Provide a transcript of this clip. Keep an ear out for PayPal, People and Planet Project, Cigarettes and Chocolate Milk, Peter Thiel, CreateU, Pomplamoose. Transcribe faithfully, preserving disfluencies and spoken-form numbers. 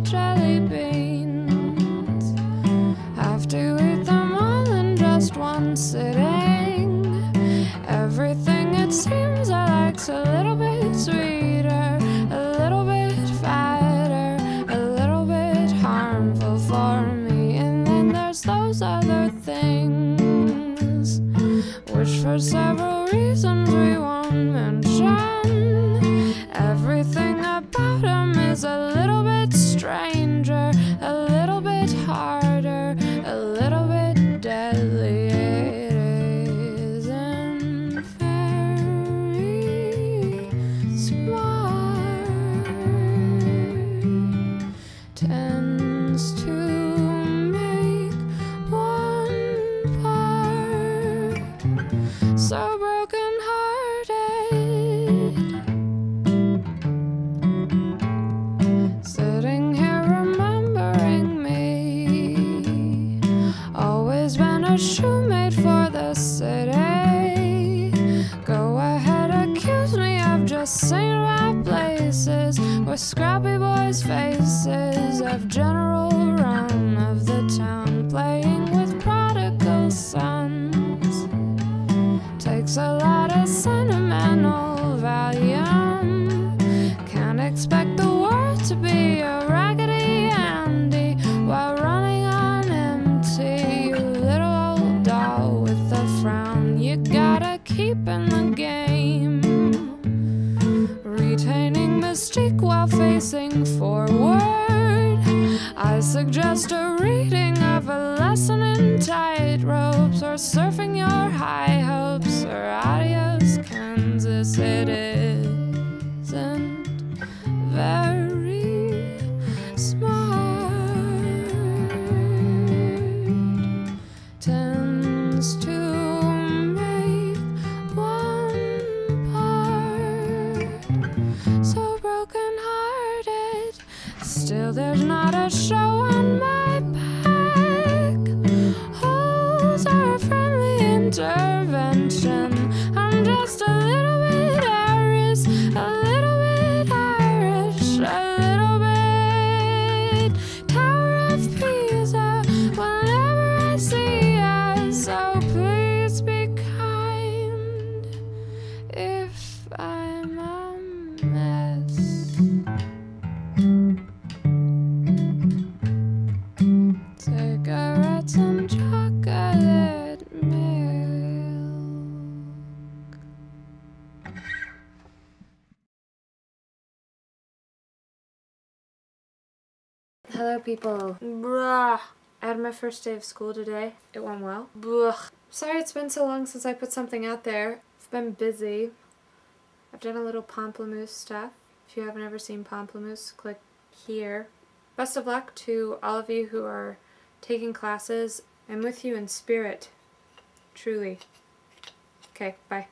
jelly beans. Have to eat them all in just one sitting. Everything, it seems, I like's a little bit sweeter, a little bit fatter, a little bit harmful for me. And then there's those other things, which for several reasons we won't mention. Everything about them is a little bit stranger, a little bit harder, a little bit deadly. It isn't very smart. Tends to make one part so broken hearted. Sitting here remembering me, always been a shoe made for the city. Go ahead, accuse me, I've just seen my places with scrappy boys' faces. I've general run of the town, playing with prodigal sons. Takes a lot of sentimental volume. Can't expect the world to be a raggedy Andy while running on empty. You little old doll with a frown, you gotta keep in the game, retaining mystique while facing forward. I suggest a reading of a lesson in tight ropes, or surfing your high hopes, or adios Kansas. It isn't very smart. Tends to make one part so broken hearted. Still there's not a show on my back. Holes are a friendly intervention. I'm just a little bit Irish, a little bit Irish, a little bit Tower of Pisa whenever I see us. So please be kind if I'm a mess. Cigarettes and chocolate milk. Hello people. Bruh. I had my first day of school today. It went well. Blech. Sorry it's been so long since I put something out there. I've been busy. I've done a little Pomplamoose stuff. If you haven't ever seen Pomplamoose, click here. Best of luck to all of you who are taking classes. I'm with you in spirit. Truly. Okay, bye.